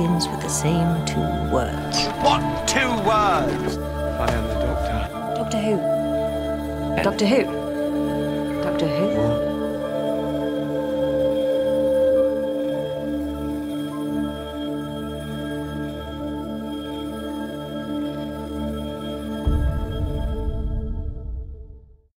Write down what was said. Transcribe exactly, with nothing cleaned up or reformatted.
begins with the same two words. What two words? I am the Doctor. Doctor Who. Doctor Who. Doctor Who? What?